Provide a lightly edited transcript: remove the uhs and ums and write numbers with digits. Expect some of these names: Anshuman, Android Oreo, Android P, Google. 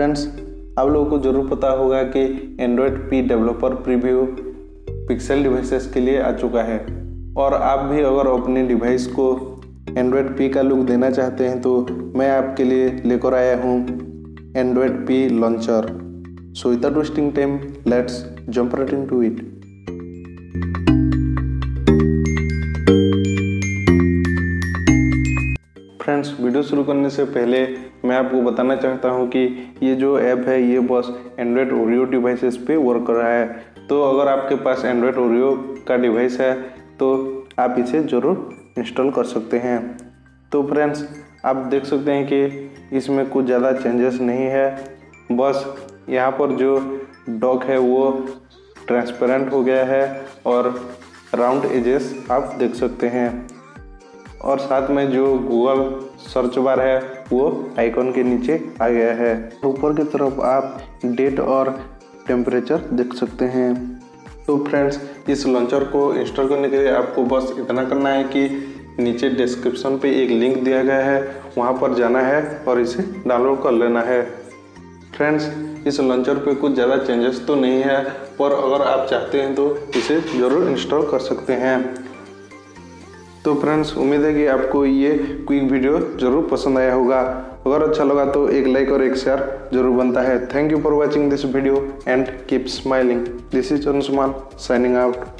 Friends आप लोगों को जरूर पता होगा कि Android P developer preview Pixel devices के लिए आ चुका है और आप भी अगर अपने डिवाइस को एंड्रॉयड पी का लुक देना चाहते हैं तो मैं आपके लिए लेकर आया हूँ Android P launcher. So without wasting time let's jump right into it. Friends video शुरू करने से पहले मैं आपको बताना चाहता हूं कि ये जो ऐप है ये बस एंड्रॉयड ओरियो डिवाइसेस पे वर्क कर रहा है, तो अगर आपके पास एंड्रॉयड ओरियो का डिवाइस है तो आप इसे ज़रूर इंस्टॉल कर सकते हैं। तो फ्रेंड्स आप देख सकते हैं कि इसमें कुछ ज़्यादा चेंजेस नहीं है, बस यहाँ पर जो डॉक है वो ट्रांसपेरेंट हो गया है और राउंड एजेस आप देख सकते हैं और साथ में जो गूगल सर्च बार है वो आइकॉन के नीचे आ गया है। ऊपर की तरफ आप डेट और टेम्परेचर देख सकते हैं। तो फ्रेंड्स इस लॉन्चर को इंस्टॉल करने के लिए आपको बस इतना करना है कि नीचे डिस्क्रिप्शन पे एक लिंक दिया गया है वहाँ पर जाना है और इसे डाउनलोड कर लेना है। फ्रेंड्स इस लॉन्चर पे कुछ ज़्यादा चेंजेस तो नहीं है पर अगर आप चाहते हैं तो इसे ज़रूर इंस्टॉल कर सकते हैं। तो फ्रेंड्स उम्मीद है कि आपको ये क्विक वीडियो ज़रूर पसंद आया होगा, अगर अच्छा लगा तो एक लाइक और एक शेयर जरूर बनता है। Thank you for watching this video and keep smiling. This is Anshuman signing out.